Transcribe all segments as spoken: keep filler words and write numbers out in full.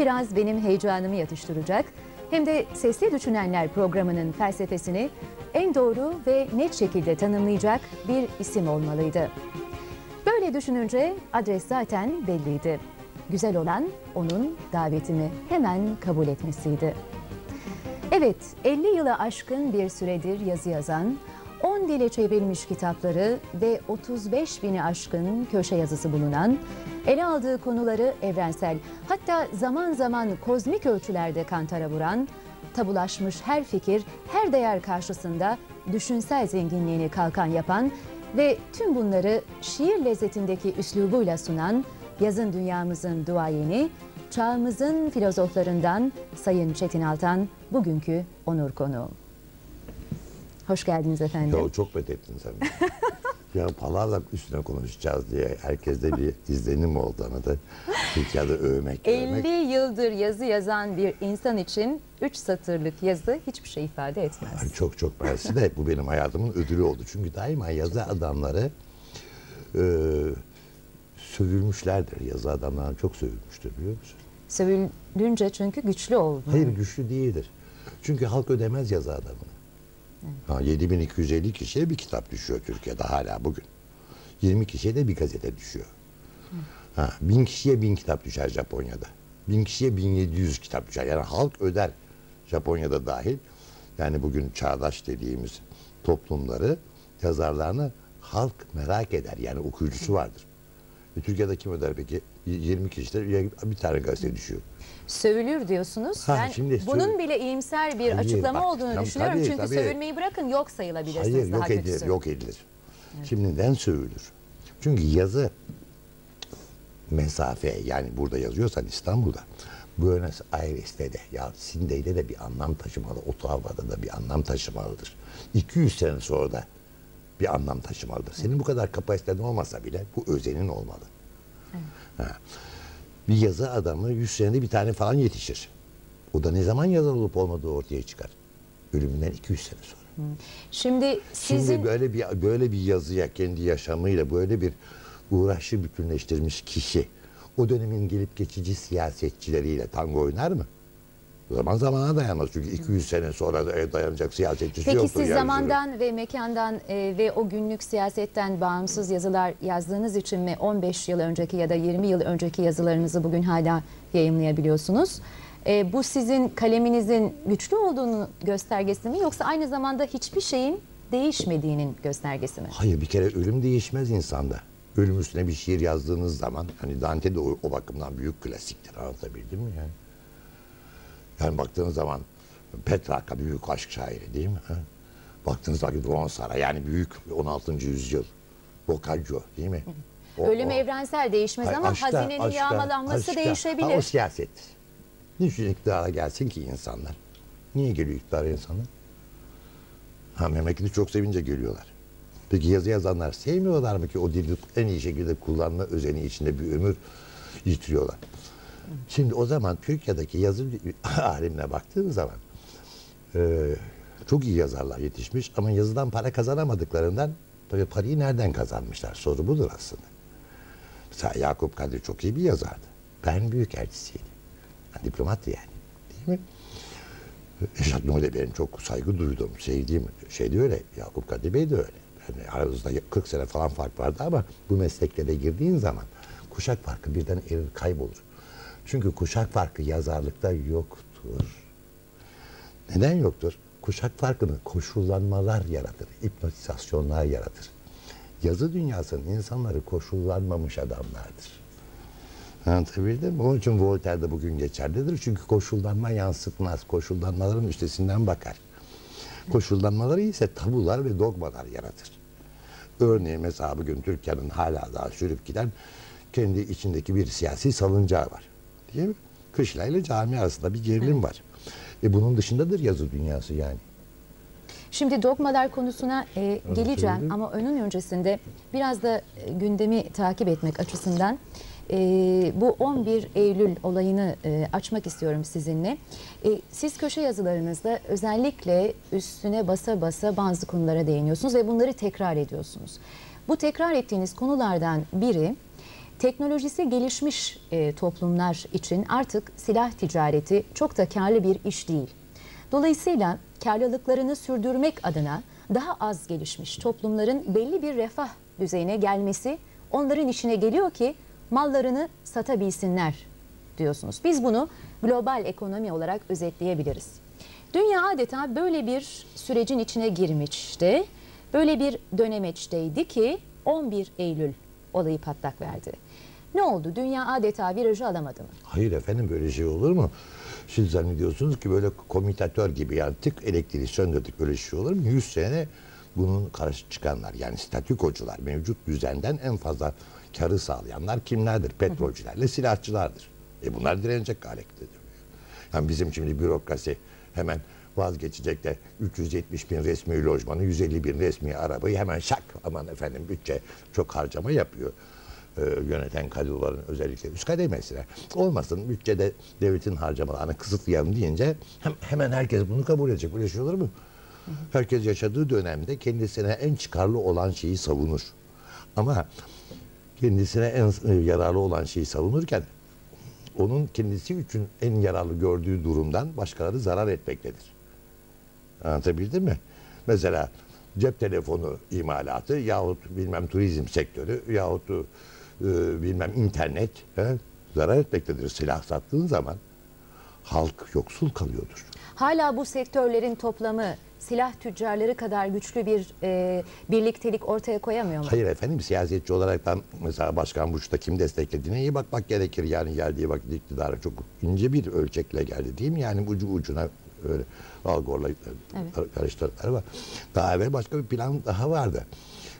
biraz benim heyecanımı yatıştıracak, hem de Sesli Düşünenler programının felsefesini en doğru ve net şekilde tanımlayacak bir isim olmalıydı. Böyle düşününce adres zaten belliydi. Güzel olan onun davetimi hemen kabul etmesiydi. Evet, elli yıla aşkın bir süredir yazı yazan, on dile çevrilmiş kitapları ve otuz beş bini aşkın köşe yazısı bulunan, ele aldığı konuları evrensel, hatta zaman zaman kozmik ölçülerde kantara vuran, tabulaşmış her fikir, her değer karşısında düşünsel zenginliğini kalkan yapan ve tüm bunları şiir lezzetindeki üslubuyla sunan yazın dünyamızın duayeni, çağımızın filozoflarından Sayın Çetin Altan bugünkü onur konuğum. Hoş geldiniz efendim. Ya, çok fethettiniz efendim. Ya palavra üstüne konuşacağız diye herkeste bir izlenim oldu ama da Türkiye'de övmek. elli övmek. Yıldır yazı yazan bir insan için üç satırlık yazı hiçbir şey ifade etmez. Yani çok çok mersi de bu benim hayatımın ödülü oldu. Çünkü daima yazı adamları e, sövülmüşlerdir. Yazı adamları çok sövülmüştür, biliyor musun? Sövülünce çünkü güçlü oldu. Hayır, güçlü değildir. Çünkü halk ödemez yazı adamını. Ha, yedi bin iki yüz elli kişiye bir kitap düşüyor Türkiye'de hala bugün. yirmi kişiye de bir gazete düşüyor. Ha, bin kişiye bin kitap düşer Japonya'da. bin kişiye bin yedi yüz kitap düşer. Yani halk öder, Japonya'da dahil. Yani bugün çağdaş dediğimiz toplumları, yazarlarını halk merak eder. Yani okuyucusu vardır. E, Türkiye'de kim öder peki? yirmi kişide bir tane gazete düşüyor. Sövülür diyorsunuz. Ha, şimdi bunun bile iyimser bir hayır, açıklama bak, olduğunu tam, düşünüyorum. Tabii, çünkü tabii. Sövülmeyi bırakın yok sayılabilirsiniz. Hayır, yok, daha edilir, yok edilir. Evet. Şimdi neden sövülür? Çünkü yazı mesafe, yani burada yazıyorsan İstanbul'da, Buenos Aires'te de, ya Sydney'de de bir anlam taşımalı, Ottawa'da da bir anlam taşımalıdır. iki yüz sene sonra da bir anlam taşımalıdır. Senin bu kadar kapasiten olmasa bile bu özenin olmalı. Evet. Ha. Bir yazı adamı yüz senede bir tane falan yetişir. O da ne zaman yazar olup olmadığı ortaya çıkar. Ölümünden iki yüz sene sonra. Şimdi sizin... Şimdi böyle bir böyle bir yazıya, kendi yaşamıyla böyle bir uğraşı bütünleştirmiş kişi, o dönemin gelip geçici siyasetçileriyle tango oynar mı? O zaman zamana dayanmaz. Çünkü iki yüz sene sonra dayanacak siyasetçisi Peki yoktur. Peki siz zamandan sonra. ve mekandan e, ve o günlük siyasetten bağımsız yazılar yazdığınız için mi on beş yıl önceki ya da yirmi yıl önceki yazılarınızı bugün hala yayımlayabiliyorsunuz? E, bu sizin kaleminizin güçlü olduğunu göstergesi mi, yoksa aynı zamanda hiçbir şeyin değişmediğinin göstergesi mi? Hayır, bir kere ölüm değişmez insanda. Ölüm üstüne bir şiir yazdığınız zaman, hani Dante de o, o bakımdan büyük klasiktir, anlatabildim mi yani? Yani baktığınız zaman Petrarca büyük aşk şairi değil mi? Ha? Baktığınız zaman Ronsara, yani büyük on altıncı yüzyıl. Boccaccio değil mi? O, Ölüm o. evrensel değişmez Hayır, ama aşka, hazinenin aşka, yağmalanması aşka. değişebilir. Ha, o siyasettir. Niçin iktidara gelsin ki insanlar? Niye geliyor iktidara insanlar? Ha, memleketi çok sevince geliyorlar. Peki yazı yazanlar sevmiyorlar mı ki o dili en iyi şekilde kullanma özeni içinde bir ömür yitiriyorlar? Şimdi o zaman Türkiye'deki yazı alemine baktığın zaman e, çok iyi yazarlar yetişmiş ama yazıdan para kazanamadıklarından, tabii parayı nereden kazanmışlar? Soru budur aslında. Mesela Yakup Kadri çok iyi bir yazardı. Ben büyük elçisiydim. Yani diplomattı yani. Değil mi? Eşat Nuri'de benim çok saygı duyduğum, sevdiğim şey de öyle. Yakup Kadri Bey de öyle. Yani aramızda kırk sene falan fark vardı ama bu mesleklere girdiğin zaman kuşak farkı birden erir, kaybolur. Çünkü kuşak farkı yazarlıkta yoktur. Neden yoktur? Kuşak farkını koşullanmalar yaratır, hipnotizasyonlar yaratır. Yazı dünyasının insanları koşullanmamış adamlardır. Anlatabildim mi? Onun için Voltaire de bugün geçerlidir. Çünkü koşullanma yansıtmaz, koşullanmaların üstesinden bakar. Koşullanmaları ise tabular ve dogmalar yaratır. Örneğin mesela bugün Türkiye'nin hala daha sürüp giden kendi içindeki bir siyasi salıncağı var. Değil mi? Kışla ile cami arasında bir gerilim evet. var. E bunun dışındadır yazı dünyası yani. Şimdi dogmalar konusuna e, geleceğim Öyle ama onun öncesinde biraz da gündemi takip etmek açısından e, bu on bir Eylül olayını e, açmak istiyorum sizinle. E, siz köşe yazılarınızda özellikle üstüne basa basa bazı konulara değiniyorsunuz ve bunları tekrar ediyorsunuz. Bu tekrar ettiğiniz konulardan biri Teknolojisi gelişmiş e, toplumlar için artık silah ticareti çok da karlı bir iş değil. Dolayısıyla karlılıklarını sürdürmek adına daha az gelişmiş toplumların belli bir refah düzeyine gelmesi onların işine geliyor ki mallarını satabilsinler diyorsunuz. Biz bunu global ekonomi olarak özetleyebiliriz. Dünya adeta böyle bir sürecin içine girmişti. Böyle bir dönemeçteydi ki on bir Eylül olayı patlak verdi. Ne oldu? Dünya adeta virajı alamadı mı? Hayır efendim, böyle şey olur mu? Siz zannediyorsunuz ki böyle komitatör gibi yandık, elektriği söndürdük, böyle şey olur mu? yüz sene bunun karşı çıkanlar, yani statükocular, mevcut düzenden en fazla karı sağlayanlar kimlerdir? Petrolcülerle silahçılardır. E bunlar direnecek galekte diyor. Yani bizim şimdi bürokrasi hemen vazgeçecek de üç yüz yetmiş bin resmi lojmanı, yüz elli bin resmi arabayı hemen şak, aman efendim bütçe çok harcama yapıyor. Ee, yöneten kadroların özellikle üst kademesine. Olmasın, bütçede devletin harcamalarını kısıtlayalım deyince hem, hemen herkes bunu kabul edecek. Böyle şey olur mu? Hı hı. Herkes yaşadığı dönemde kendisine en çıkarlı olan şeyi savunur. Ama kendisine en yararlı olan şeyi savunurken onun kendisi için en yararlı gördüğü durumdan başkaları zarar etmektedir. Anlatabildim mi? Mesela cep telefonu imalatı yahut bilmem turizm sektörü yahut e, bilmem internet he, zarar etmektedir. Silah sattığın zaman halk yoksul kalıyordur. Hala bu sektörlerin toplamı silah tüccarları kadar güçlü bir e, birliktelik ortaya koyamıyor mu? Hayır efendim, siyasetçi olarak ben mesela Başkan Bush'ta kim desteklediğine iyi bakmak gerekir. Yani geldiği vakit iktidara çok ince bir ölçekle geldi değil mi? Yani ucu ucuna öyle algorla evet. karıştırdılar var. Daha evvel başka bir plan daha vardı.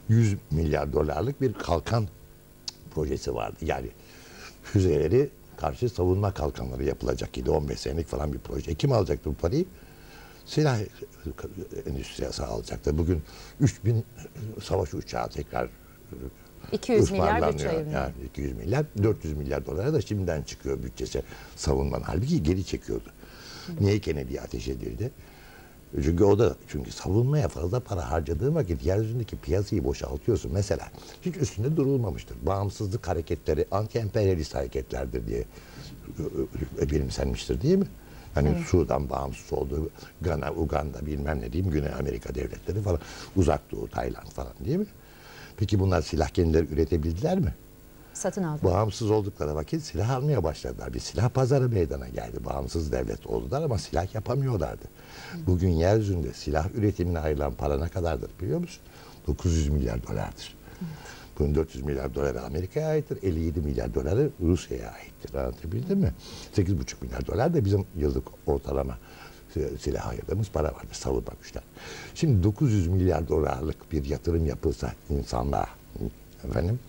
yüz milyar dolarlık bir kalkan projesi vardı. Yani füzeleri karşı savunma kalkanları yapılacak idi. on beş senelik falan bir proje. Kim alacaktı bu parayı? Silah endüstriyası alacaktı. Bugün üç bin savaş uçağı tekrar iki yüz milyar yani iki yüz milyar, dört yüz milyar dolara da şimdiden çıkıyor bütçesi savunmanın. Halbuki geri çekiyordu. Hı. Niye Kennedy'ye ateş edildi? Çünkü o da çünkü savunmaya fazla para harcadığın vakit yeryüzündeki piyasayı boşaltıyorsun. Mesela hiç üstünde durulmamıştır. Bağımsızlık hareketleri anti-emperyalist hareketlerdir diye bilimselmiştir değil mi? Hani evet. Sudan bağımsız oldu, Gana, Uganda bilmem ne diyeyim, Güney Amerika devletleri falan, Uzak Doğu, Tayland falan değil mi? Peki bunlar silah kendileri üretebildiler mi? Satın aldı. Bağımsız oldukları vakit silah almaya başladılar. Bir silah pazarı meydana geldi. Bağımsız devlet oldular ama silah yapamıyorlardı. Hı. Bugün yeryüzünde silah üretimine ayrılan para ne kadardır biliyor musun? dokuz yüz milyar dolardır. Evet. Bunun dört yüz milyar doları Amerika'ya aittir. elli yedi milyar doları Rusya'ya aittir. Anlatabildim mi? sekiz buçuk milyar dolar da bizim yıllık ortalama silah ayırdığımız para vardır. Savunma güçler. Şimdi dokuz yüz milyar dolarlık bir yatırım yapılsa insanlığa efendim.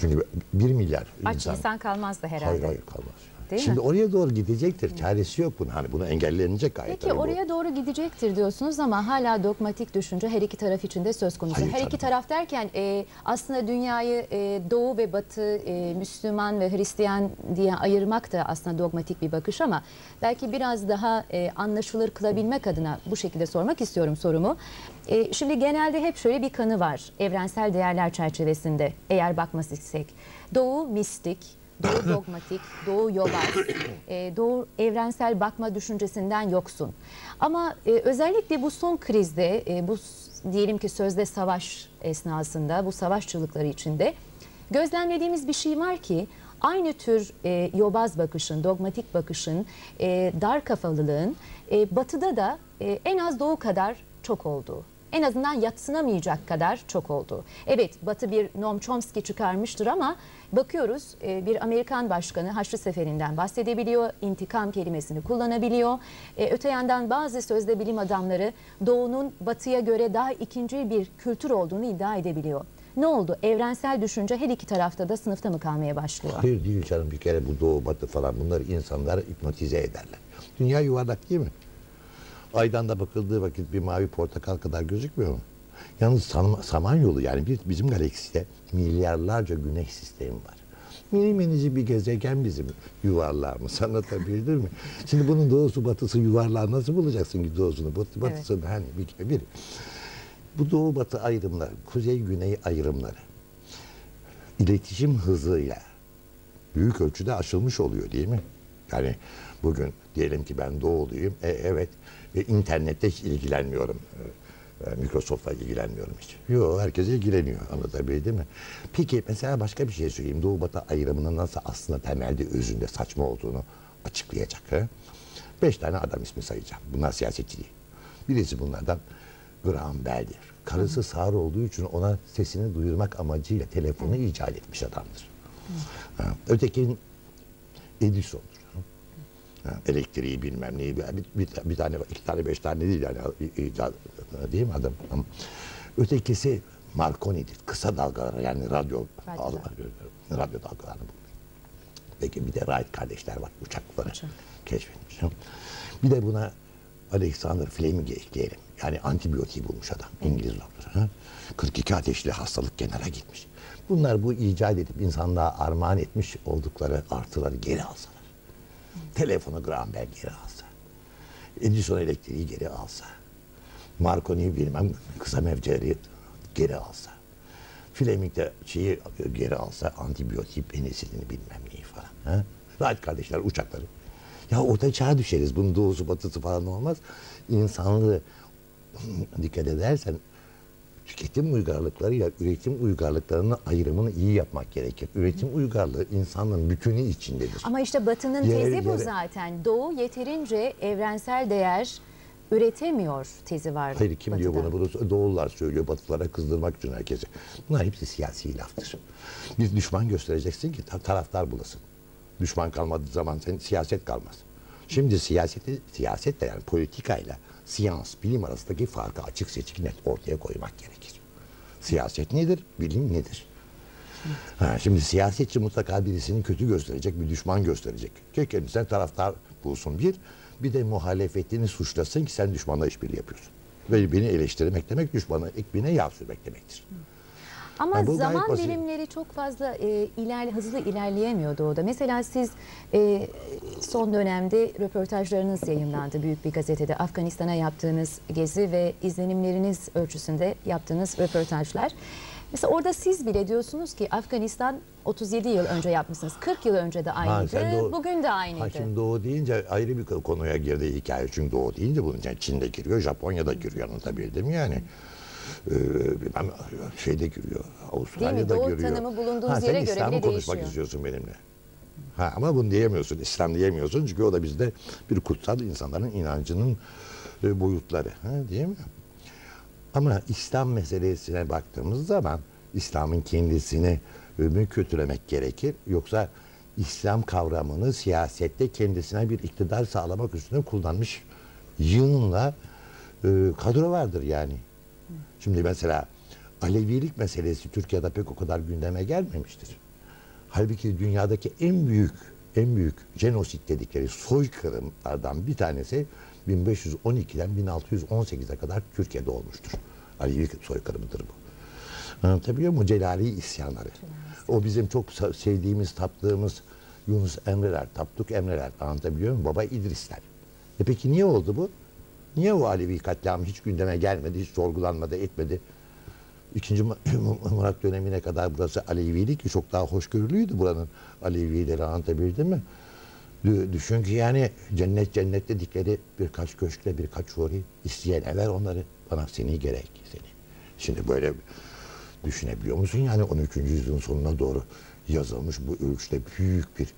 Çünkü bir milyar insan... Aç insan kalmaz da herhalde. Hayır hayır kalmaz. Değil Şimdi mi? Oraya doğru gidecektir. Çaresi yok bunun. Hani bunu engellenecek gayet. Peki oraya bu. doğru gidecektir diyorsunuz ama hala dogmatik düşünce her iki taraf içinde söz konusu. Hayır, her tabii. iki taraf derken e, aslında dünyayı e, Doğu ve Batı, e, Müslüman ve Hristiyan diye ayırmak da aslında dogmatik bir bakış ama belki biraz daha e, anlaşılır kılabilmek adına bu şekilde sormak istiyorum sorumu. E, şimdi genelde hep şöyle bir kanı var evrensel değerler çerçevesinde eğer bakması isek. Doğu mistik, Doğu dogmatik, Doğu yobaz, Doğu evrensel bakma düşüncesinden yoksun. Ama özellikle bu son krizde, bu diyelim ki sözde savaş esnasında, bu savaş çığlıkları içinde gözlemlediğimiz bir şey var ki aynı tür yobaz bakışın, dogmatik bakışın, dar kafalılığın Batı'da da en az Doğu kadar çok olduğu. En azından yatsınamayacak kadar çok oldu. Evet, Batı bir Noam Chomsky çıkarmıştır ama bakıyoruz bir Amerikan başkanı Haçlı Seferi'nden bahsedebiliyor, intikam kelimesini kullanabiliyor. Öte yandan bazı sözde bilim adamları Doğu'nun Batı'ya göre daha ikinci bir kültür olduğunu iddia edebiliyor. Ne oldu? Evrensel düşünce her iki tarafta da sınıfta mı kalmaya başlıyor? Hayır değil canım, bir kere bu Doğu Batı falan bunları insanlar hipnotize ederler. Dünya yuvarlak değil mi? Aydan da bakıldığı vakit bir mavi portakal kadar gözükmüyor mu? Yalnız Samanyolu yani bir, bizim galakside milyarlarca güneş sistemi var. Mini minici bir gezegen bizim yuvarlağımız, anlatabildim mi? Şimdi bunun doğusu batısı yuvarlağı nasıl bulacaksın ki doğusunu? Batı, batısını evet. hani bir, bir. Bu doğu batı ayrımları, kuzey güney ayrımları iletişim hızıyla büyük ölçüde aşılmış oluyor değil mi? Yani bugün diyelim ki ben doğuluyum, e, evet, e, internette hiç ilgilenmiyorum. E, Microsoft'la ilgilenmiyorum hiç. Yok, herkes ilgileniyor, anlatabildim mi? Peki mesela başka bir şey söyleyeyim. Doğu Batı ayrımının nasıl aslında temelde özünde saçma olduğunu açıklayacak. He? Beş tane adam ismi sayacağım. Bunlar siyasetçi değil. Birisi bunlardan Graham Bell'dir. Karısı sağır olduğu için ona sesini duyurmak amacıyla telefonu icat etmiş adamdır. Ha, ötekin Edison'dur. Ha, elektriği bilmem neyi, bir, bir, bir tane, iki tane, beş tane değil yani, icat değil mi adam? Ötekisi Marconi'dir. Kısa dalgalar yani radyo, radyo, radyo dalgalarını bulmuş. Peki bir de Wright kardeşler var, uçakları Uçak. keşfetmiş. Bir de buna Alexander Fleming'i ekleyelim. Yani antibiyotiği bulmuş adam, İngiliz doktor. kırk iki ateşli hastalık kenara gitmiş. Bunlar bu icat edip insanlığa armağan etmiş oldukları artıları geri alsalar. Hı. Telefonu Graham Bell geri alsa. Edison elektriği geri alsa. Marconi'yi bilmem kısa mevcutları geri alsa. Fleming de şeyi geri alsa, antibiyotik, penisilini bilmem neyi falan. Wright kardeşler uçakları. Ya orta çağa düşeriz. Bunun doğusu batısı falan olmaz. İnsanlığı dikkat edersen tüketim uygarlıklarıyla üretim uygarlıklarının ayrımını iyi yapmak gerekir. Üretim uygarlığı insanın bütünü içindedir. Ama işte Batı'nın yere, tezi bu yere. zaten. Doğu yeterince evrensel değer üretemiyor tezi var. Hayır, kim Batı'da diyor bunu? Bunu Doğullar söylüyor, Batılara kızdırmak için herkese. Bunlar hepsi siyasi laftır. Bir düşman göstereceksin ki taraftar bulasın. Düşman kalmadığı zaman sen siyaset kalmaz. Şimdi siyaseti, siyasetle yani politikayla siyans, bilim arasındaki farkı açık seçik net ortaya koymak gerekir. Siyaset nedir? Bilim nedir? Evet. Ha, şimdi siyasetçi mutlaka birisini kötü gösterecek, bir düşman gösterecek. Çünkü sen taraftar bulsun bir, bir de muhalefetini suçlasın ki sen düşmanla işbirliği yapıyorsun. Ve beni eleştirmek demek, düşmanı ekmeğine yağ sürmek demektir. Evet. Ama yani zaman dilimleri çok fazla e, iler, hızlı ilerleyemiyordu orada. Mesela siz e, son dönemde röportajlarınız yayınlandı büyük bir gazetede. Afganistan'a yaptığınız gezi ve izlenimleriniz ölçüsünde yaptığınız röportajlar. Mesela orada siz bile diyorsunuz ki Afganistan otuz yedi yıl önce yapmışsınız. kırk yıl önce de aynıydı. Ha, doğu, bugün de aynıydı. Ha, şimdi Doğu deyince ayrı bir konuya girdi hikaye. Çünkü Doğu deyince bunun için Çin'de giriyor, Japonya'da giriyor. Anlatabildim yani. Ben şeyde görüyor, Avustralya'da görüyor. Doğu tanımı bulunduğunuz ha, yere göre bile değişiyor. Sen İslam'ı konuşmak istiyorsun benimle. Ha, ama bunu diyemiyorsun, İslam diyemiyorsun. Çünkü o da bizde bir kutsal insanların inancının boyutları. Ha, değil mi? Ama İslam meselesine baktığımız zaman İslam'ın kendisini mü kötülemek gerekir. Yoksa İslam kavramını siyasette kendisine bir iktidar sağlamak üstüne kullanmış yığınla kadro vardır yani. Şimdi mesela Alevilik meselesi Türkiye'de pek o kadar gündeme gelmemiştir. Halbuki dünyadaki en büyük, en büyük jenosit dedikleri soykırımlardan bir tanesi bin beş yüz on iki'den bin altı yüz on sekiz'e kadar Türkiye'de olmuştur. Alevi soykırımıdır bu. Anlatabiliyor muyum? Celali İsyanları. O bizim çok sevdiğimiz, taptığımız Yunus Emreler, Taptuk Emreler, anlatabiliyor muyum? Baba İdrisler. E peki niye oldu bu? Niye o Alevi katliamı hiç gündeme gelmedi, hiç sorgulanmadı, etmedi? İkinci Murat dönemine kadar burası Alevilik, çok daha hoşgörülüydü buranın Alevileri, anlatabildim mi? Düşün ki yani cennet cennet dedikleri birkaç köşkle birkaç huri, isteyene ver onları, bana seni gerek seni. Şimdi böyle düşünebiliyor musun? Yani on üçüncü yüzyılın sonuna doğru yazılmış bu ölçüde büyük bir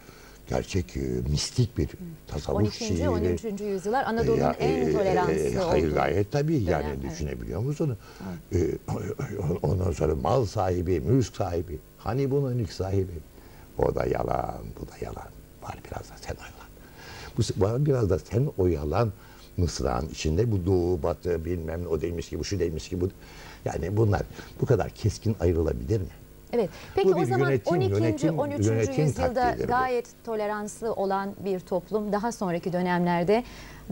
gerçek, mistik bir tasavvuf şiiri. on ikinci on üçüncü yüzyıllar Anadolu'nun ya, en toleranslı e, e, Hayır gayet tabii dönem, yani evet. Düşünebiliyor musunuz? Evet. E, ondan sonra mal sahibi, mülk sahibi, hani bunun ilk sahibi. O da yalan, bu da yalan. Var biraz da sen oyalan. Bu, var biraz da sen oyalan mısrağın içinde bu doğu, batı, bilmem ne, o demiş ki bu, şu demiş ki bu. Yani bunlar bu kadar keskin ayrılabilir mi? Evet. Peki o zaman yönetim, on ikinci Yönetim, on üçüncü yönetim yüzyılda gayet bu. Toleranslı olan bir toplum daha sonraki dönemlerde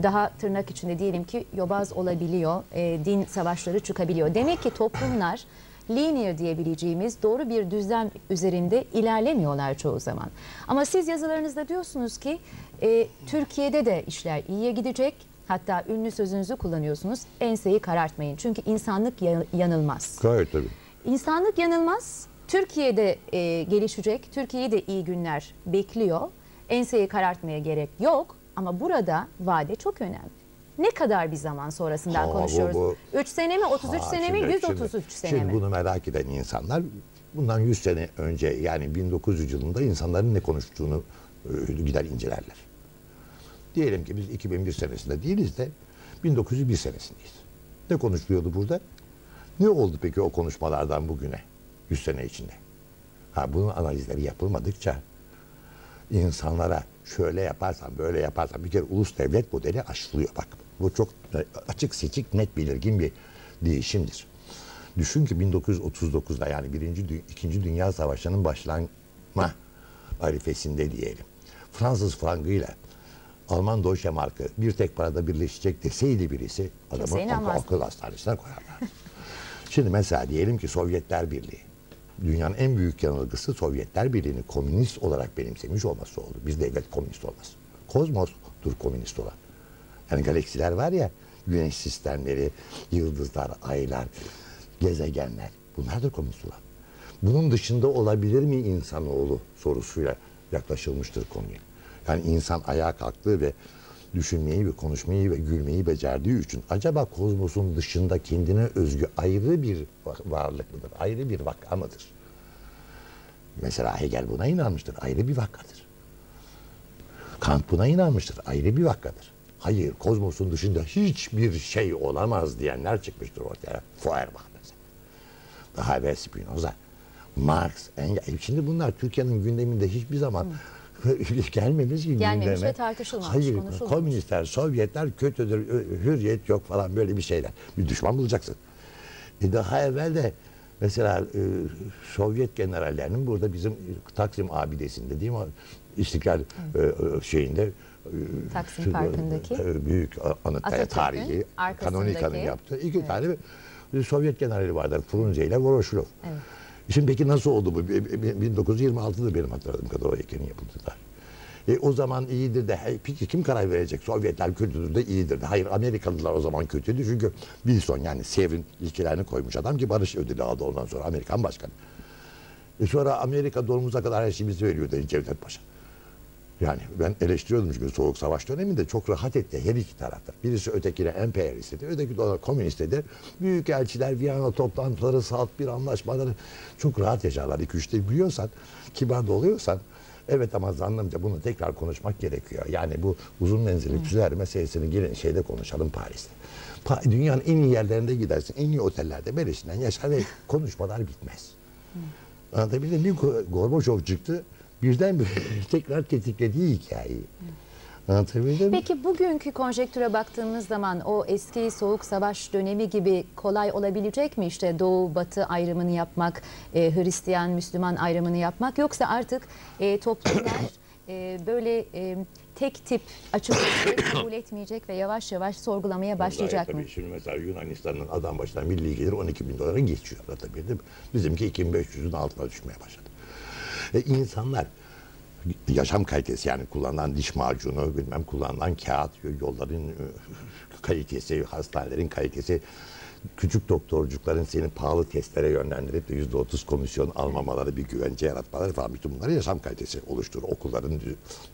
daha tırnak içinde diyelim ki yobaz olabiliyor, e, din savaşları çıkabiliyor. Demek ki toplumlar linear diyebileceğimiz doğru bir düzlem üzerinde ilerlemiyorlar çoğu zaman. Ama siz yazılarınızda diyorsunuz ki e, Türkiye'de de işler iyiye gidecek. Hatta ünlü sözünüzü kullanıyorsunuz. Enseyi karartmayın. Çünkü insanlık yanılmaz. Gayet tabii. İnsanlık yanılmaz. Türkiye'de e, gelişecek, Türkiye'yi de iyi günler bekliyor. Enseyi karartmaya gerek yok ama burada vade çok önemli. Ne kadar bir zaman sonrasından ha, konuşuyoruz? Bu, bu. üç sene mi, otuz üç ha, sene şimdi, mi, yüz otuz üç şimdi, sene şimdi mi? Şimdi bunu merak eden insanlar bundan yüz sene önce, yani bin dokuz yüz yılında insanların ne konuştuğunu gider incelerler. Diyelim ki biz iki bin bir senesinde değiliz de bin dokuz yüz bir senesindeyiz. Ne konuşuluyordu burada? Ne oldu peki o konuşmalardan bugüne? yüz sene içinde. Ha, bunun analizleri yapılmadıkça insanlara şöyle yaparsan, böyle yaparsan, bir kere ulus devlet modeli aşılıyor bak. Bu çok açık seçik, net belirgin bir değişimdir. Düşün ki bin dokuz yüz otuz dokuzda, yani birinci, ikinci Dünya Savaşı'nın başlanma arifesinde diyelim. Fransız frangıyla Alman Deutsche Mark'ı bir tek parada birleşecek deseydi birisi, adamı akıl hastanesine koyarlardı. Şimdi mesela diyelim ki Sovyetler Birliği. Dünyanın en büyük yanılgısı Sovyetler Birliği'ni komünist olarak benimsemiş olması oldu. Biz devlet komünist olmaz. Kozmos'tur komünist olan. Yani galaksiler var ya, güneş sistemleri, yıldızlar, aylar, gezegenler. Bunlardır komünist olan. Bunun dışında olabilir mi insanoğlu sorusuyla yaklaşılmıştır konuya. Yani insan ayağa kalktığı ve düşünmeyi ve konuşmayı ve gülmeyi becerdiği için acaba kozmosun dışında kendine özgü ayrı bir varlık mıdır? Ayrı bir vaka mıdır? Mesela Hegel buna inanmıştır. Ayrı bir vakadır. Kant buna inanmıştır. Ayrı bir vakadır. Hayır, kozmosun dışında hiçbir şey olamaz diyenler çıkmıştır ortaya. Feuerbach mesela. Daha evvel Spinoza, Marx, Engels. Şimdi bunlar Türkiye'nin gündeminde hiçbir zaman... Hı. Gelmemiz gibi gelmemiş ve tartışılmamış. Hayır, komünistler, Sovyetler kötüdür, hürriyet yok falan, böyle bir şeyler. Bir düşman bulacaksın. E daha evvel de mesela e, Sovyet generallerinin burada bizim Taksim abidesinde değil mi? İstiklal e, şeyinde e, Taksim şu, Parkı'ndaki e, büyük anıtta tarihi Kanonikan'ın yaptığı iki evet. tane Sovyet generali vardı. Frunze ile Gorosulov. Evet. Şimdi peki nasıl oldu bu? bin dokuz yüz yirmi altıda benim hatırladığım kadar o heykelin yapıldığı. E, o zaman iyidir de, peki kim karar verecek? Sovyetler kötüdür de iyidir de. Hayır, Amerikalılar o zaman kötüydü. Çünkü Wilson, yani Sevr'in ilkelerini koymuş adam ki barış ödülü aldı ondan sonra, Amerikan başkanı. E, sonra Amerika donumuza kadar her şeyimizi veriyor dedi Cevdet Paşa. Yani ben eleştiriyordum çünkü Soğuk Savaş döneminde çok rahat etti her iki tarafta. Birisi ötekine emperyal istedi, öteki de ona komünist dedi. Büyükelçiler, Viyana toplantıları, Salt bir anlaşmaları çok rahat yaşarlar. İki üçte biliyorsan, kibar da oluyorsan, evet, ama zannımca bunu tekrar konuşmak gerekiyor. Yani bu uzun menzilli füzeler meselesini gelin şeyde konuşalım, Paris'te. Pa dünyanın en iyi yerlerinde gidersin, en iyi otellerde beleşinden yaşar ve konuşmalar bitmez. Anlatabildim mi? Gorbaçov çıktı. Birden tekrar tetiklediği hikayeyi. Anlatabildim mi? Peki bugünkü konjektüre baktığımız zaman o eski Soğuk Savaş dönemi gibi kolay olabilecek mi? İşte Doğu Batı ayrımını yapmak, e, Hristiyan Müslüman ayrımını yapmak, yoksa artık e, toplumlar e, böyle e, tek tip açıkçası kabul etmeyecek ve yavaş yavaş sorgulamaya başlayacak mı? Tabii şimdi mesela Yunanistan'ın adam başına milli gelir on iki bin dolara geçiyor. Anlatabildim mi? Bizimki iki bin beş yüzün altına düşmeye başladı. E insanlar yaşam kalitesi, yani kullanılan diş macunu, bilmem kullanılan kağıt, yolların kalitesi, hastanelerin kalitesi, küçük doktorcukların seni pahalı testlere yönlendirip de yüzde otuz komisyon almamaları, bir güvence yaratmaları falan, bütün bunları yaşam kalitesi oluşturur. Okulların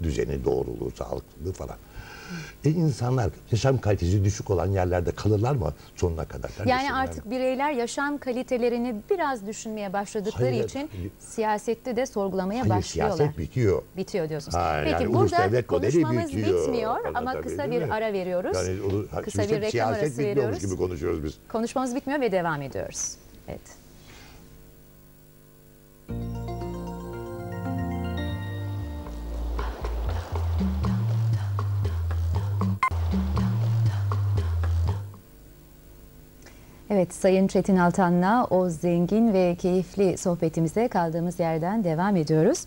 düzeni, doğruluğu, sağlıklılığı falan. E insanlar yaşam kalitesi düşük olan yerlerde kalırlar mı sonuna kadar? Ben yani artık bireyler yaşam kalitelerini biraz düşünmeye başladıkları hayır, için hayır. siyasette de sorgulamaya hayır, başlıyorlar. Siyaset bitiyor. Bitiyor diyorsunuz. Hayır, peki yani burada konuşmamız bitiyor. bitmiyor ama kısa bir ara veriyoruz. Yani, onu, kısa bir reklam arası veriyoruz. Gibi konuşuyoruz biz. Konuşmamız bitmiyor ve devam ediyoruz. Evet. Evet, Sayın Çetin Altan'la o zengin ve keyifli sohbetimize kaldığımız yerden devam ediyoruz.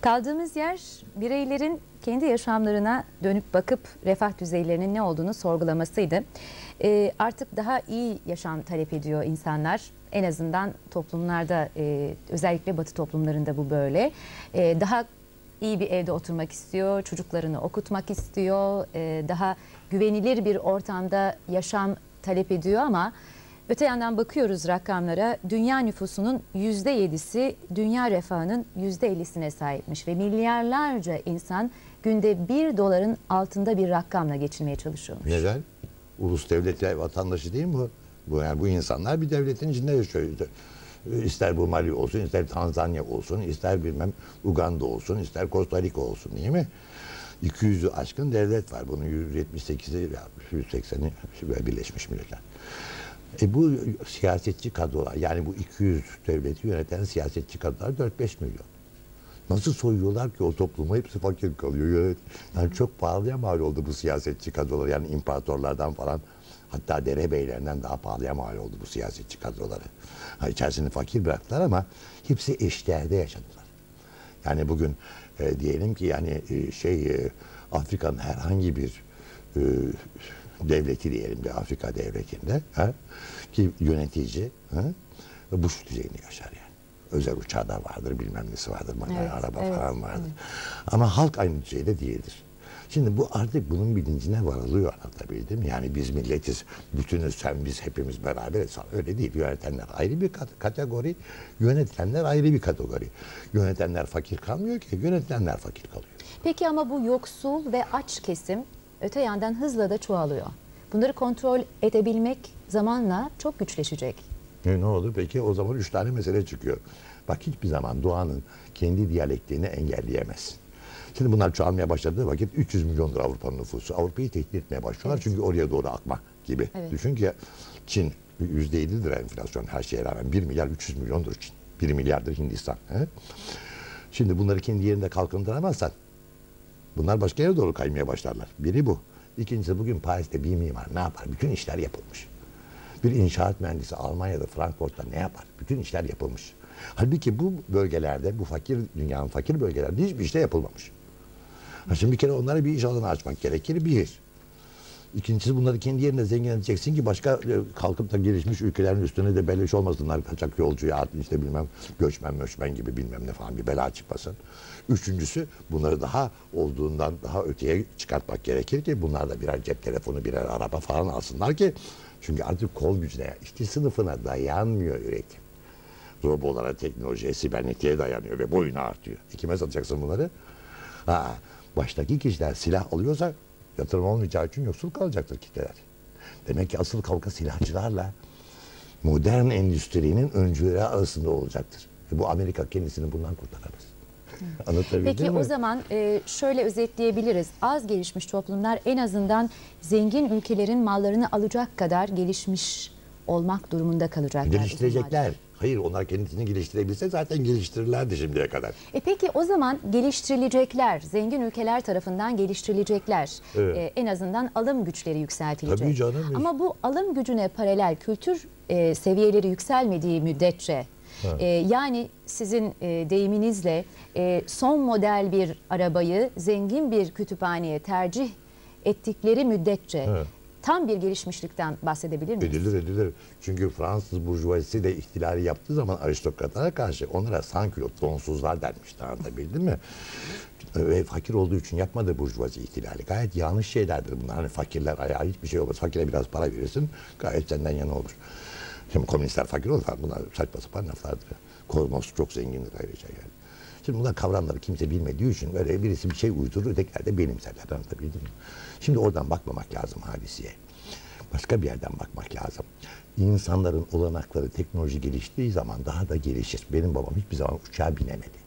Kaldığımız yer, bireylerin kendi yaşamlarına dönüp bakıp refah düzeylerinin ne olduğunu sorgulamasıydı. E, artık daha iyi yaşam talep ediyor insanlar. En azından toplumlarda, e, özellikle Batı toplumlarında bu böyle. E, daha iyi bir evde oturmak istiyor, çocuklarını okutmak istiyor, e, daha güvenilir bir ortamda yaşam talep ediyor ama... Öte yandan bakıyoruz rakamlara, dünya nüfusunun yüzde yedisi dünya refahının yüzde ellisine sahipmiş ve milyarlarca insan günde bir doların altında bir rakamla geçinmeye çalışıyormuş. Neden? Ulus devletler vatandaşı değil mi bu? Bu, yani bu insanlar bir devletin içinde yaşıyor. İster bu Mali olsun, ister Tanzanya olsun, ister bilmem Uganda olsun, ister Costa Rica olsun, değil mi? iki yüzü aşkın devlet var. Bunun yüz yetmiş sekizi, yüz sekseni Birleşmiş Milletler. E bu siyasetçi kadrolar, yani bu iki yüz devleti yöneten siyasetçi kadrolar dört beş milyon. Nasıl soyuyorlar ki o topluma, hepsi fakir kalıyor. Yani çok pahalıya mal oldu bu siyasetçi kadrolar. Yani imparatorlardan falan, hatta derebeylerinden daha pahalıya mal oldu bu siyasetçi kadroları. Ha, içerisini fakir bıraktılar ama hepsi eşdeğerde yaşadılar. Yani bugün e, diyelim ki yani e, şey e, Afrika'nın herhangi bir e, devleti diyelim de, Afrika devletinde ha, ki yönetici ha, Bush düzeyini yaşar yani. Özel uçağı da vardır, bilmem nesi vardır, evet, araba evet, falan vardır. Evet. Ama halk aynı düzeyde değildir. Şimdi bu artık bunun bilincine varılıyor, anlatabildim. Yani biz milletiz, bütünüz, sen biz hepimiz beraberiz. Öyle değil. Yönetenler ayrı bir kat kategori, yönetilenler ayrı bir kategori. Yönetenler fakir kalmıyor ki, yönetilenler fakir kalıyor. Peki ama bu yoksul ve aç kesim öte yandan hızla da çoğalıyor. Bunları kontrol edebilmek zamanla çok güçleşecek. E ne oldu peki? O zaman üç tane mesele çıkıyor. Bak, hiçbir zaman doğanın kendi diyalektiğini engelleyemez. Şimdi bunlar çoğalmaya başladığı vakit üç yüz milyondur Avrupa'nın nüfusu. Avrupa'yı tehdit etmeye başlıyorlar, evet, çünkü oraya doğru akma gibi. Evet. Düşün ki Çin yüzde ellidir enflasyon her şeye rağmen. bir milyar üç yüz milyondur Çin. bir milyardır Hindistan. He? Şimdi bunları kendi yerinde kalkındıramazsan bunlar başka yere doğru kaymaya başlarlar. Biri bu. İkincisi, bugün Paris'te bir mimar ne yapar? Bütün işler yapılmış. Bir inşaat mühendisi Almanya'da, Frankfurt'ta ne yapar? Bütün işler yapılmış. Halbuki bu bölgelerde, bu fakir dünyanın fakir bölgelerinde hiçbir işte yapılmamış. Şimdi bir kere onlara bir iş alanı açmak gerekir, bir. İkincisi, bunları kendi yerine zenginleyeceksin ki başka kalkıp da gelişmiş ülkelerin üstüne de beleş olmasınlar, kaçak yolcuya, işte bilmem göçmen möçmen gibi bilmem ne falan bir bela çıkmasın. Üçüncüsü, bunları daha olduğundan daha öteye çıkartmak gerekir ki bunlar da birer cep telefonu, birer araba falan alsınlar ki, çünkü artık kol gücüne, işçi sınıfına dayanmıyor üretim. Robolara, teknolojiye, sibernetiğe dayanıyor ve boyuna artıyor. E kime satacaksın bunları? Ha, baştaki kişiler silah alıyorsa yatırım olmayacağı için yoksul kalacaktır kitleler. Demek ki asıl kavga silahçılarla modern endüstrinin öncüleri arasında olacaktır. E bu Amerika kendisini bundan kurtaramaz. Anlatabildim Peki mi? O zaman e, şöyle özetleyebiliriz. Az gelişmiş toplumlar en azından zengin ülkelerin mallarını alacak kadar gelişmiş olmak durumunda kalacaklar. Geliştirecekler. Hayır, onlar kendisini geliştirebilse zaten geliştirirlerdi şimdiye kadar. E peki o zaman geliştirilecekler, zengin ülkeler tarafından geliştirilecekler. Evet. E, en azından alım güçleri yükseltilecek. Tabii canım. Ama bu alım gücüne paralel kültür e, seviyeleri yükselmediği müddetçe, e, yani sizin e, deyiminizle e, son model bir arabayı zengin bir kütüphaneye tercih ettikleri müddetçe... Evet. Tam bir gelişmişlikten bahsedebilir miyiz? Edilir, edilir. Çünkü Fransız burjuvazisi de ihtilali yaptığı zaman aristokratlara karşı onlara sankilo, tonsuzlar denmişti, anlatabildim mi? Ve fakir olduğu için yapmadı burjuvazi ihtilali. Gayet yanlış şeylerdir bunlar. Hani fakirler ayağa hiçbir şey olmaz. Fakire biraz para verirsin, gayet senden yana olur. Şimdi komünistler fakir olurlar. Bunlar saçma sapan laflardır. Kozmos çok zengindir ayrıca yani. Şimdi bunlar kavramları kimse bilmediği için böyle birisi bir şey uydurur, ötekiler de benimserler, anlatabildim mi? Şimdi oradan bakmamak lazım hadiseye. Başka bir yerden bakmak lazım. İnsanların olanakları, teknoloji geliştiği zaman daha da gelişir. Benim babam hiçbir zaman uçağa binemedi.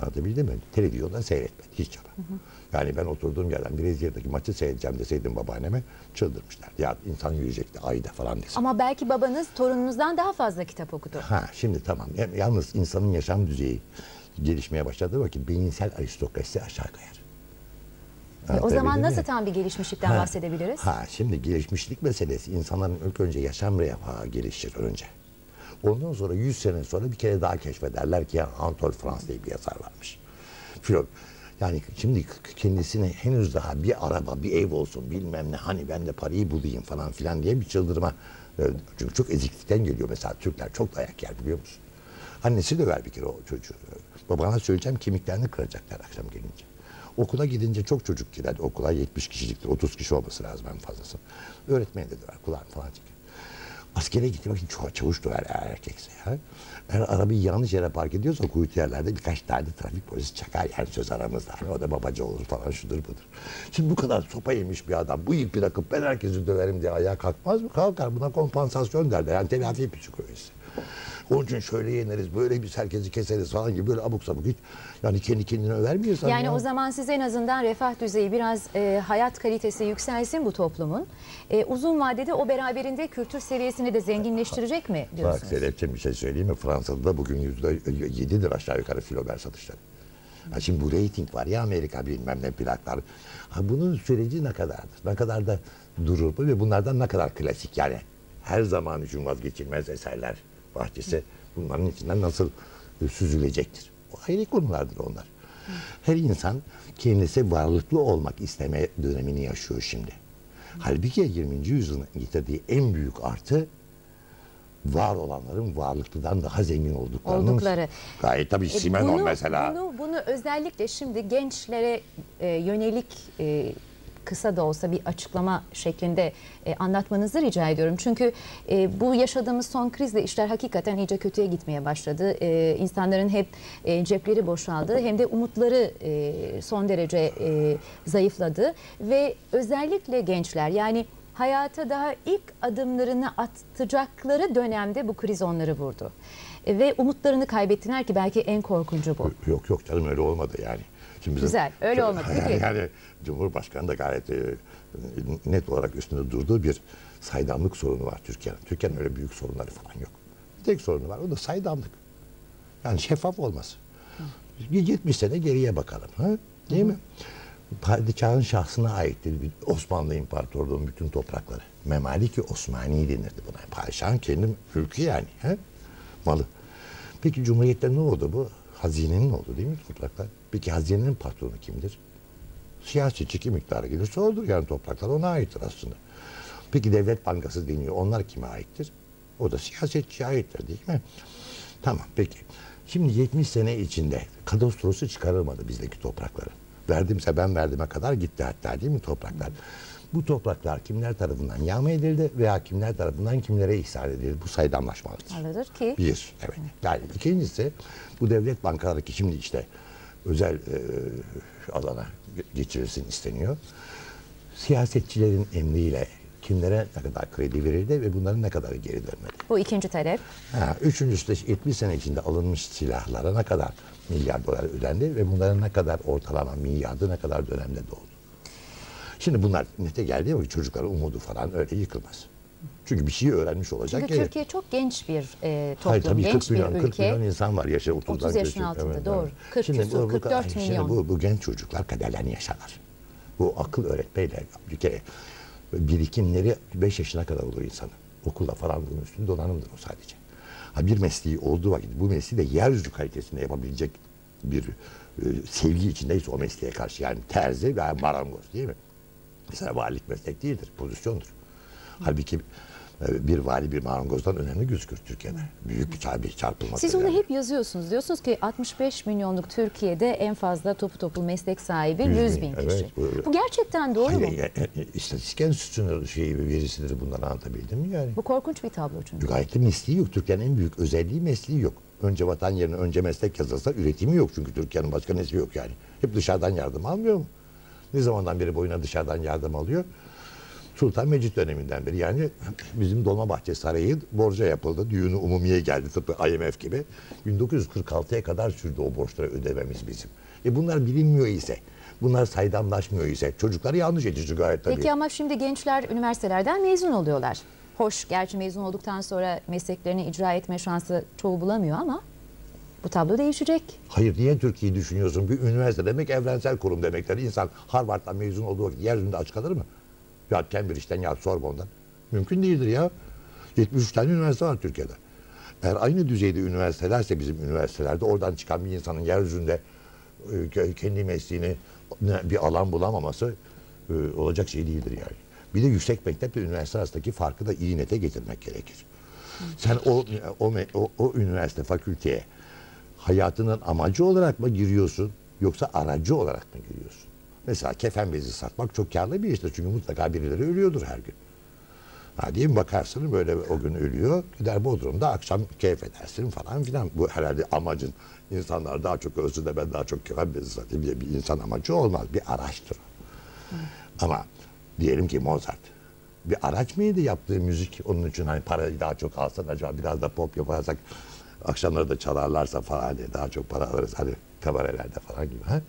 Anlatabildim mi? Televizyonda seyretmedi hiç çaba. Hı hı. Yani ben oturduğum yerden Brezilya'daki maçı seyredeceğim deseydim babaanneme, çıldırmışlardı. Ya insan yürüyecekti ayda falan deseydim. Ama belki babanız torununuzdan daha fazla kitap okudu. Ha, şimdi tamam. Yalnız insanın yaşam düzeyi gelişmeye başladığı vakit beyinsel aristokrasi aşağı kayar. E o zaman nasıl mi? Tam bir gelişmişlikten ha, bahsedebiliriz? Ha, şimdi gelişmişlik meselesi insanların ilk önce yaşam refahı gelişir önce. Ondan sonra yüz sene sonra bir kere daha keşfederler ki yani Anatole France diye bir yazar varmış. Filo, yani şimdi kendisine henüz daha bir araba, bir ev olsun, bilmem ne, hani ben de parayı bulayım falan filan diye bir çıldırma. Çünkü çok eziklikten geliyor mesela, Türkler çok dayak yer, biliyor musun? Annesi döver bir kere o çocuğu. Babana söyleyeceğim, kemiklerini kıracaklar akşam gelince. Okula gidince çok çocuk gider. Okula yetmiş kişiliktir. otuz kişi olması lazım en fazlası. Öğretmeni de döver. Kulağını falan çeker. Askere gitmek için çok çavuştu her erkekse ya. Yani arabayı yanlış yere park ediyorsa kuytu yerlerde birkaç tane trafik polisi çakar yani, söz aramızda. O da babacı olur falan, şudur budur. Şimdi bu kadar sopa yemiş bir adam bu ipi takıp ben herkesi döverim diye ayağa kalkmaz mı? Kalkar, buna kompansasyon derler. Yani telafi psikolojisi. Onun için şöyle yeneriz, böyle biz herkesi keseriz falan gibi böyle abuk sabuk, hiç yani kendi kendine över mi insan? Yani ya? O zaman siz en azından refah düzeyi biraz e, hayat kalitesi yükselsin bu toplumun. E, uzun vadede o beraberinde kültür seviyesini de zenginleştirecek mi diyorsunuz? Bak Sedef'ciğim, bir şey söyleyeyim mi? Fransa'da da bugün yüzde yedidir aşağı yukarı filober satışları. Ha şimdi bu reyting var ya, Amerika bilmem ne plaklar. Ha bunun süreci ne kadardır? Ne kadar da durur ve bunlardan ne kadar klasik yani. Her zaman için vazgeçilmez eserler bahçesi bunların içinden nasıl süzülecektir? O ayrı konulardır onlar. Hı. Her insan kendisi varlıklı olmak isteme dönemini yaşıyor şimdi. Hı. Halbuki yirminci yüzyılın getirdiği en büyük artı var olanların varlıklıdan daha zengin olduklarının oldukları. Gayet tabii Simenon e mesela. Bunu, bunu özellikle şimdi gençlere e, yönelik e, kısa da olsa bir açıklama şeklinde e, anlatmanızı rica ediyorum. Çünkü e, bu yaşadığımız son krizle işler hakikaten iyice kötüye gitmeye başladı. E, insanların hep e, cepleri boşaldı, hem de umutları e, son derece e, zayıfladı ve özellikle gençler, yani hayata daha ilk adımlarını atacakları dönemde bu kriz onları vurdu. E, ve umutlarını kaybettiler ki belki en korkuncu bu. Yok yok canım, öyle olmadı yani. Şimdi güzel, bizim, öyle olmadı yani, değil. Yani Cumhurbaşkanı da gayet e, net olarak üstünde durduğu bir saydamlık sorunu var Türkiye'nin. Türkiye'nin öyle büyük sorunları falan yok. Bir tek sorunu var, o da saydamlık. Yani şeffaf olması. Hı. yetmiş sene geriye bakalım. Ha? Değil Hı. mi? Padişahın şahsına aittir Osmanlı İmparatorluğu'nun bütün toprakları. Memaliki Osmani denirdi buna. Padişahın kendi mülkü yani. Ha? Malı. Peki Cumhuriyet'te ne oldu bu? Hazinenin oldu değil mi topraklar? Peki hazinenin patronu kimdir? Siyasetçi kim iktidara gelirse odur yani, topraklar ona aittir aslında. Peki devlet bankası deniyor, onlar kime aittir? O da siyasetçiye aittir değil mi? Tamam peki. Şimdi yetmiş sene içinde kadastrosu çıkarılmadı bizdeki toprakların. Verdimse ben verdiğime kadar gitti hatta değil mi topraklar? Bu topraklar kimler tarafından yağma edildi veya kimler tarafından kimlere ihsan edildi? Bu saydamlaşmalıdır. Anladır ki. Bir, evet. Yani ikincisi bu devlet bankaları ki şimdi işte özel e, alana geçirilsin isteniyor. Siyasetçilerin emriyle kimlere ne kadar kredi verildi ve bunların ne kadarı geri dönmedi? Bu ikinci talep. Ha, üçüncüsü de yetmiş sene içinde alınmış silahlara ne kadar milyar dolar ödendi ve bunların ne kadar ortalama milyardı ne kadar dönemde doğdu? Şimdi bunlar nete geldi ama çocukların umudu falan öyle yıkılmaz. Çünkü bir şeyi öğrenmiş olacak. Çünkü Türkiye çok genç bir e, toplum, hayır, tabii genç milyon, bir ülke. kırk milyon insan var yaşa otuz yaşın altında, evet, doğru. kırk, şimdi, kırk dört bu, milyon. Bu, bu genç çocuklar kaderlerini yaşarlar. Bu akıl öğretmeyle bir kere birikimleri beş yaşına kadar olur insanın. Okulda falan bunun üstünde donanımdır o sadece. Ha, bir mesleği olduğu vakit bu mesleği de yeryüzü kalitesinde yapabilecek bir e, sevgi içindeyse o mesleğe karşı, yani terzi veya marangoz değil mi? Mesela valilik meslek değildir, pozisyondur. Halbuki bir vali bir marangozdan önemli gözükür Türkiye'de. Büyük bir çarpılma. Siz onu yani hep yazıyorsunuz. Diyorsunuz ki altmış beş milyonluk Türkiye'de en fazla topu topu meslek sahibi yüz bin kişi. Evet, bu, bu gerçekten doğru hayır, mu? İstatistik enstitüsünün şeyi, verisidir bundan, anlatabildim mi yani? Bu korkunç bir tablo çünkü. Gayet de mesleği yok. Türkiye'nin en büyük özelliği mesleği yok. Önce vatan yerine önce meslek yazılsa üretimi yok çünkü Türkiye'nin başka nesi yok yani. Hep dışarıdan yardım almıyor mu? Ne zamandan beri boyuna dışarıdan yardım alıyor? Sultan Mecid döneminden beri. Yani bizim Dolmabahçe Sarayı borca yapıldı. Düğünü umumiye geldi tıpkı I M F gibi. bin dokuz yüz kırk altıya kadar sürdü o borçları ödememiz bizim. E bunlar bilinmiyor ise, bunlar saydamlaşmıyor ise çocuklar yanlış edici gayet tabii. Peki ama şimdi gençler üniversitelerden mezun oluyorlar. Hoş, gerçi mezun olduktan sonra mesleklerini icra etme şansı çoğu bulamıyor ama bu tablo değişecek. Hayır, niye Türkiye'yi düşünüyorsun? Bir üniversite demek evrensel kurum demekler. İnsan Harvard'dan mezun olduğu vakit yeryüzünde aç kalır mı? Ya Cambridge'den ya Sorbon'dan. Mümkün değildir ya. yetmiş üç tane üniversite var Türkiye'de. Eğer aynı düzeyde üniversitelerse bizim üniversitelerde oradan çıkan bir insanın yeryüzünde kendi mesleğini bir alan bulamaması olacak şey değildir yani. Bir de yüksek mekteple üniversite arasındaki farkı da iyi nete getirmek gerekir. Sen o, o, o, o üniversite fakülteye hayatının amacı olarak mı giriyorsun yoksa aracı olarak mı giriyorsun? Mesela kefen bezi satmak çok karlı bir iştir. Çünkü mutlaka birileri ölüyordur her gün. Ha diyeyim, bakarsın böyle o gün ölüyor, gider Bodrum'da akşam keyif edersin falan filan. Bu herhalde amacın, insanlar daha çok ölsün de ben daha çok keyif ederim diye bir insan amacı olmaz, bir araçtır. Hı. Ama diyelim ki Mozart, bir araç mıydı yaptığı müzik, onun için hani parayı daha çok alsan, acaba biraz da pop yaparsak, akşamları da çalarlarsa falan diye daha çok para alırız, hani kabarelerde falan gibi. Ha?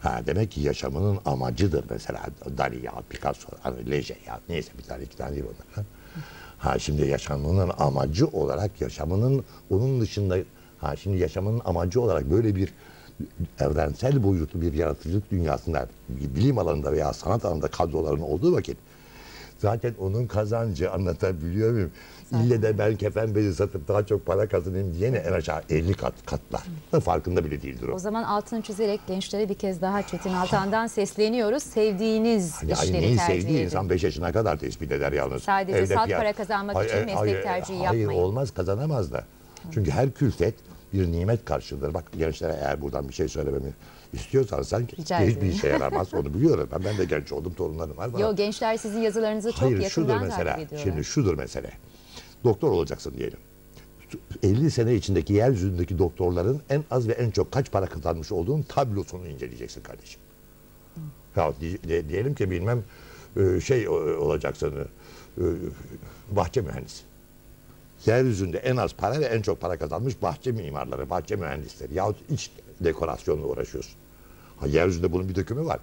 Ha, demek ki yaşamının amacıdır mesela Dali ya, Picasso, hani Leje ya, neyse bir tane iki tane değil onlar. Ha? Ha, şimdi yaşamının amacı olarak, yaşamının onun dışında, ha şimdi yaşamının amacı olarak böyle bir evrensel boyutlu bir yaratıcılık dünyasında, bilim alanında veya sanat alanında kadroların olduğu vakit, zaten onun kazancı, anlatabiliyor muyum? Zaten. İlle de ben kefen bezi satıp daha çok para kazanayım diyene en aşağı elli kat katlar. Hı. Farkında bile değildir o. O zaman altını çizerek gençlere bir kez daha Çetin Altan'dan sesleniyoruz. Sevdiğiniz hani işleri tercih edin. Sevdiği insan beş yaşına kadar tespit eder yalnız. Sadece evde salt fiyat para kazanmak hayır, için meslek hayır, tercihi yapmayın. Hayır, olmaz, kazanamaz da. Hı. Çünkü her külfet bir nimet karşılığıdır. Bak gençlere eğer buradan bir şey söylememi istiyorsan sanki hiçbir işe yaramaz, onu biliyorum. Ben, ben de genç oldum, torunlarım var. Yok, gençler sizin yazılarınızı çok hayır, yakından takip ediyorlar. Hayır, şimdi şudur mesele. Doktor olacaksın diyelim. elli sene içindeki yeryüzündeki doktorların en az ve en çok kaç para kazanmış olduğunun tablosunu inceleyeceksin kardeşim. Hı. Ya diyelim ki bilmem şey olacaksın, bahçe mühendisi. Yeryüzünde en az para ve en çok para kazanmış bahçe mimarları, bahçe mühendisleri yahut iç dekorasyonla uğraşıyorsun. Ha, yeryüzünde bunun bir dökümü var.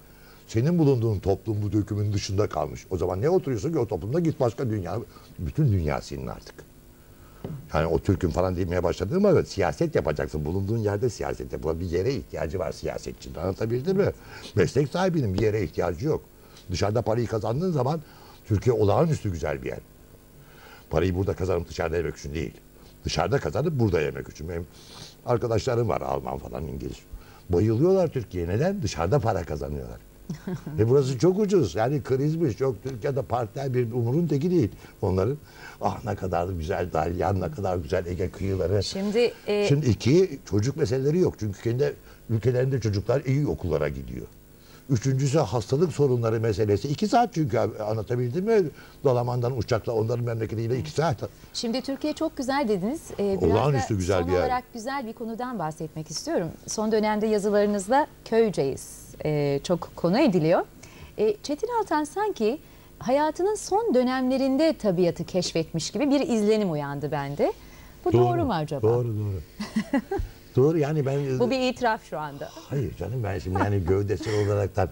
Senin bulunduğun toplum bu dökümün dışında kalmış. O zaman ne oturuyorsun ki o toplumda, git başka dünya, bütün dünya senin artık. Yani o Türk'ün falan demeye başladığım ama siyaset yapacaksın. Bulunduğun yerde siyaset yap. Bir yere ihtiyacı var siyasetçinin, anlatabildim mi? Meslek sahibinin bir yere ihtiyacı yok. Dışarıda parayı kazandığın zaman Türkiye olağanüstü güzel bir yer. Parayı burada kazanıp dışarıda yemek için değil. Dışarıda kazanıp burada yemek için. Benim arkadaşlarım var, Alman falan, İngiliz. Bayılıyorlar Türkiye'ye. Neden? Dışarıda para kazanıyorlar. Ve burası çok ucuz. Yani krizmiş. Yok Türkiye'de partiler bir umurun teki değil onların. Ah ne kadar güzel Dalyan, ne kadar güzel Ege kıyıları. Şimdi, e... Şimdi iki, çocuk meseleleri yok. Çünkü kendi ülkelerinde çocuklar iyi okullara gidiyor. Üçüncüsü hastalık sorunları meselesi. İki saat çünkü, anlatabildim mi? Dalaman'dan uçakla onların memleketiyle iki saat. Şimdi Türkiye çok güzel dediniz. Ee, Olağanüstü güzel son bir yer. Olarak güzel bir konudan bahsetmek istiyorum. Son dönemde yazılarınızda Köyceğiz e, çok konu ediliyor. E, Çetin Altan sanki hayatının son dönemlerinde tabiatı keşfetmiş gibi bir izlenim uyandı bende. Bu doğru, doğru mu acaba? Doğru, doğru. Doğru yani ben... Bu bir itiraf şu anda. Hayır canım, ben şimdi yani gövdesel olaraktan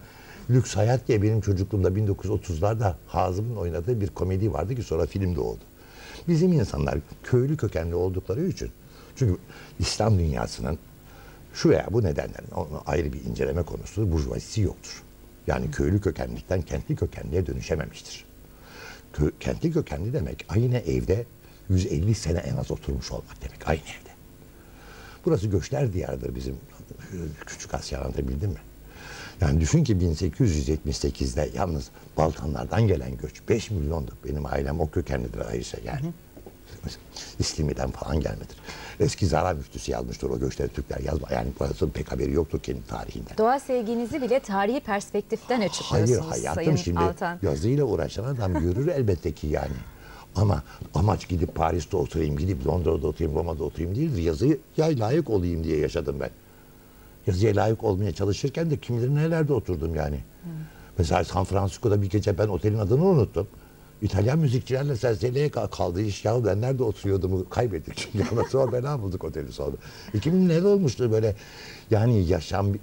Lüks Hayat diye benim çocukluğumda bin dokuz yüz otuzlarda Hazım'ın oynadığı bir komedi vardı ki sonra film de oldu. Bizim insanlar köylü kökenli oldukları için, çünkü İslam dünyasının şu veya bu nedenlerin ayrı bir inceleme konusu, burjuvazisi yoktur. Yani köylü kökenlikten kentli kökenliğe dönüşememiştir. Kö kentli kökenli demek aynı evde yüz elli sene en az oturmuş olmak demek, aynı evde. Burası göçler diyarıdır bizim Küçük Asya'nın da, bildin mi? Yani düşün ki bin sekiz yüz yetmiş sekizde yalnız Balkanlardan gelen göç beş milyondu. Benim ailem o kökenlidir ayrıca yani. İslimi'den falan gelmedir. Eski Zara müftüsü yazmıştır o göçleri Türkler yazma. Yani burası pek haberi yoktur kendi tarihinden. Doğa sevginizi bile tarihi perspektiften açıklıyorsunuz. Hayır hayatım, şimdi Altan yazıyla uğraşan adam görür elbette ki yani. Ama amaç gidip Paris'te oturayım, gidip Londra'da oturayım, Roma'da oturayım değildir. Yazıya layık olayım diye yaşadım ben. Yazıya layık olmaya çalışırken de kim bilir nelerde oturdum yani. Hmm. Mesela San Francisco'da bir gece ben otelin adını unuttum. İtalyan müzikçilerle serseleye kaldığı iş, ya ben nerede oturuyordum, kaybettik çünkü. Sonra bela bulduk oteli sonra. iki bin ne olmuştu böyle. Yani yaşamın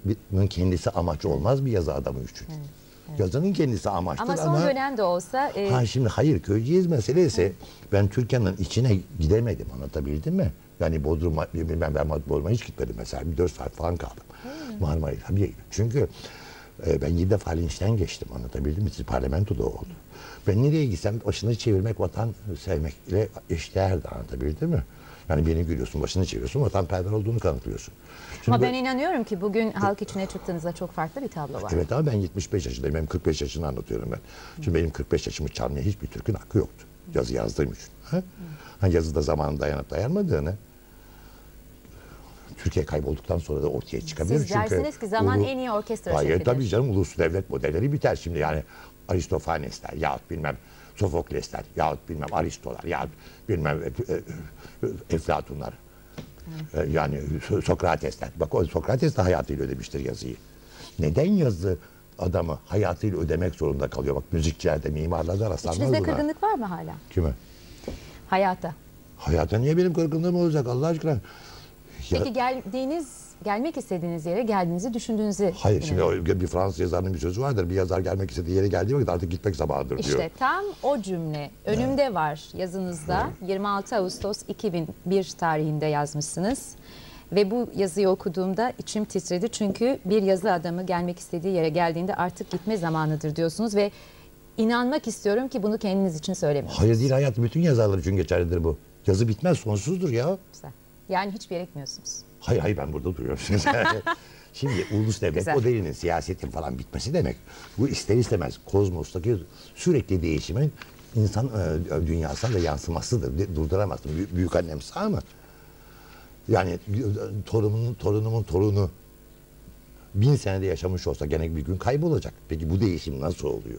kendisi amaç olmaz bir yazı adamı için. Hmm. Yazının kendisi amaçtır ama... Ama son dönem de olsa... E... Ha şimdi hayır, Köyceğiz meselesi... Hı. Ben Türkiye'nin içine gidemedim, anlatabildim mi? Yani Bodrum'a, bilmem ben Bodrum'a hiç gitmedim mesela. Bir dört saat falan kaldım. Marmara'ya tabii. Çünkü e, ben yedi defa linçten geçtim, anlatabildim mi? Siz parlamentoda oldu. Hı. Ben nereye gitsem başını çevirmek, vatan sevmekle eşdeğerdi, anlatabildim mi? Yani beni görüyorsun, başını çeviriyorsun, vatanperver olduğunu kanıtlıyorsun. Şimdi ama ben, ben inanıyorum ki bugün halk içine çıktığınızda çok farklı bir tablo var. Evet ama ben yetmiş beş yaşındayım, benim kırk beş yaşını anlatıyorum ben. Şimdi benim kırk beş yaşımı çalmaya hiçbir Türk'ün hakkı yoktu. Yazı yazdığım için. Ha? Ha, yazıda zamanın dayanıp dayanmadığını, Türkiye kaybolduktan sonra da ortaya çıkabilir. Siz çünkü dersiniz ki zaman ulu, en iyi orkestra şefidir. Hayır tabii canım, ulus devlet modelleri biter şimdi yani. Aristofanesler yahut bilmem Sofoklesler yahut bilmem Aristolar yahut bilmem Eflatunlar. Evet. Yani Sokratesler. Bak o Sokrates de hayatıyla ödemiştir yazıyı. Neden yazdı adamı hayatıyla ödemek zorunda kalıyor? Bak müzikçilerde, mimarlarda rastlanmaz buna. İçinizde kırgınlık var mı hala? Kime? Hayata. Hayata niye benim kırgınlığım olacak Allah aşkına? Ya... Peki geldiğiniz, gelmek istediğiniz yere geldiğinizi düşündüğünüzü... Hayır, şimdi yani. Bir Fransız yazarının bir sözü vardır. Bir yazar gelmek istediği yere geldiği vakit artık gitmek zamanıdır diyor. İşte tam o cümle önümde evet. var yazınızda. Evet. yirmi altı Ağustos iki bin bir tarihinde yazmışsınız. Ve bu yazıyı okuduğumda içim titredi. Çünkü bir yazı adamı gelmek istediği yere geldiğinde artık gitme zamanıdır diyorsunuz. Ve inanmak istiyorum ki bunu kendiniz için söylemiyorsunuz. Hayır değil hayat, bütün yazarlar için geçerlidir bu. Yazı bitmez, sonsuzdur ya. Güzel. Yani hiçbir yere gitmiyorsunuz. Hayır hayır ben burada duruyorum. Şimdi ulus devlet modelinin siyasetin falan bitmesi demek. Bu ister istemez kozmostaki sürekli değişimin insan dünyasına da yansımasıdır. Durduramazsın. Büyük annem sağ mı? Yani torunumun, torunumun torunu bin senede yaşamış olsa gene bir gün kaybolacak. Peki bu değişim nasıl oluyor?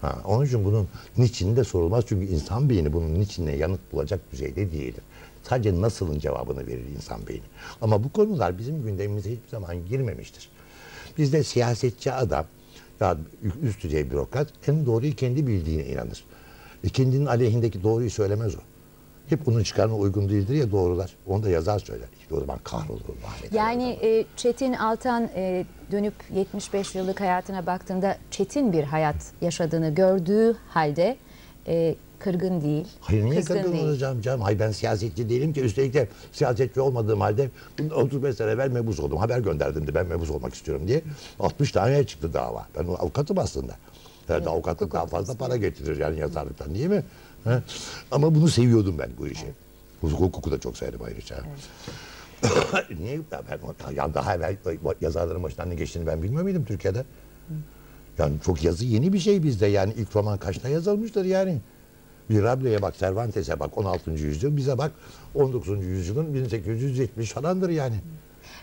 Ha, onun için bunun niçini de sorulmaz. Çünkü insan beyni bunun niçinine yanıt bulacak düzeyde değildir. Sadece nasılın cevabını verir insan beyni. Ama bu konular bizim gündemimize hiçbir zaman girmemiştir. Bizde siyasetçi adam, ya üst düzey bürokrat en doğruyu kendi bildiğine inanır. E kendinin aleyhindeki doğruyu söylemez o. Hep onun çıkarına uygun değildir ya doğrular. Onu da yazar söyler. İşte o zaman kahrolur. Yani e, Çetin Altan e, dönüp yetmiş beş yıllık hayatına baktığında çetin bir hayat yaşadığını gördüğü halde... E, kırgın değil. Hayır niye kırgın, kırgın olacağım canım? Hayır ben siyasetçi değilim ki. Üstelik de siyasetçi olmadığım halde otuz beş sene evvel mebus oldum. Haber gönderdim de ben mebus olmak istiyorum diye. altmış tane çıktı dava. Ben avukatım aslında. Evet, avukatlık daha fazla para getirir yani yazarlıktan değil mi? Ha? Ama bunu seviyordum ben bu işi. Evet. Hukuku da çok severim ayrıca. Evet. Niye? Ben, yani daha evvel yazarların başından ne geçtiğini ben bilmiyor muydum Türkiye'de? Hı. Yani çok yazı yeni bir şey bizde. Yani ilk roman kaçta yazılmıştır yani? Mirabeau'ya bak, Cervantes'e bak, on altıncı yüzyıl, bize bak, on dokuzuncu yüzyılın bin sekiz yüz yetmiş falandır yani.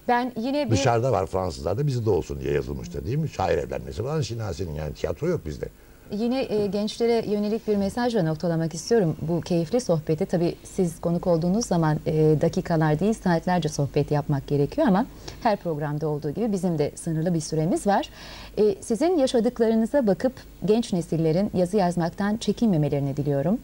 Ben yine bir... Dışarıda var Fransızlarda, bizi de olsun diye yazılmıştı değil mi? Şair evlenmesi falan, Şinasi'nin yani tiyatro yok bizde. Yine e, gençlere yönelik bir mesajla noktalamak istiyorum bu keyifli sohbeti. Tabii siz konuk olduğunuz zaman e, dakikalar değil saatlerce sohbet yapmak gerekiyor ama her programda olduğu gibi bizim de sınırlı bir süremiz var. E, sizin yaşadıklarınıza bakıp genç nesillerin yazı yazmaktan çekinmemelerini diliyorum.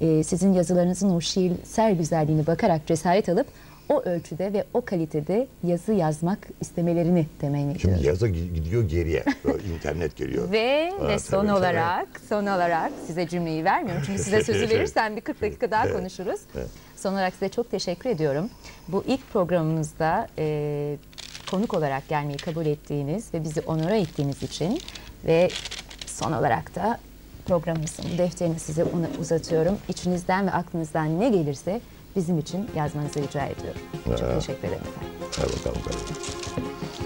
E, sizin yazılarınızın o şiirsel güzelliğine bakarak cesaret alıp o ölçüde ve o kalitede yazı yazmak istemelerini temenni ediyorum. Şimdi yazı gidiyor geriye. İnternet geliyor. Ve Aa, ve son olarak sana. son olarak size cümleyi vermiyorum. Çünkü size sözü verirsem bir kırk dakika daha evet. konuşuruz. Evet. Son olarak size çok teşekkür ediyorum. Bu ilk programımızda e, konuk olarak gelmeyi kabul ettiğiniz ve bizi onora ettiğiniz için ve son olarak da programımızın defterini size uzatıyorum. İçinizden ve aklınızdan ne gelirse bizim için yazmanızı rica ediyorum. Çok teşekkür ederim efendim. Hadi bakalım.